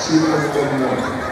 She was the one.